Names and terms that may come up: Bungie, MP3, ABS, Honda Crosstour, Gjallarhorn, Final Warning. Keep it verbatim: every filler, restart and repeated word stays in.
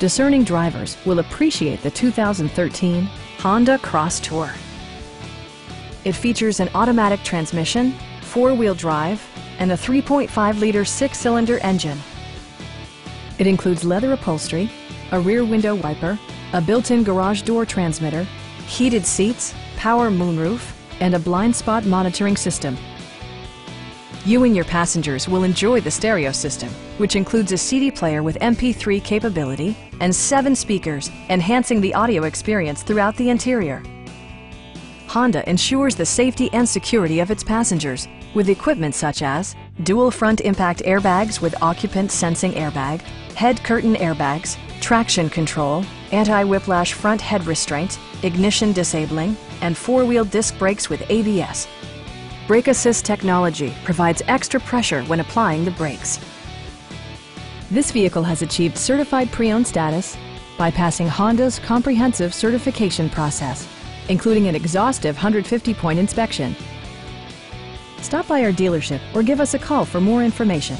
Discerning drivers will appreciate the two thousand thirteen Honda Crosstour. It features an automatic transmission, four-wheel drive, and a three point five liter six-cylinder engine. It includes leather upholstery, a rear window wiper, a built-in garage door transmitter, heated seats, power moonroof, and a blind spot monitoring system. You and your passengers will enjoy the stereo system, which includes a C D player with M P three capability and seven speakers, enhancing the audio experience throughout the interior. Honda ensures the safety and security of its passengers with equipment such as dual front impact airbags with occupant sensing airbag, head curtain airbags, traction control, anti-whiplash front head restraint, ignition disabling, and four-wheel disc brakes with A B S. Brake Assist technology provides extra pressure when applying the brakes. This vehicle has achieved certified pre-owned status by passing Honda's comprehensive certification process, including an exhaustive one hundred fifty point inspection. Stop by our dealership or give us a call for more information.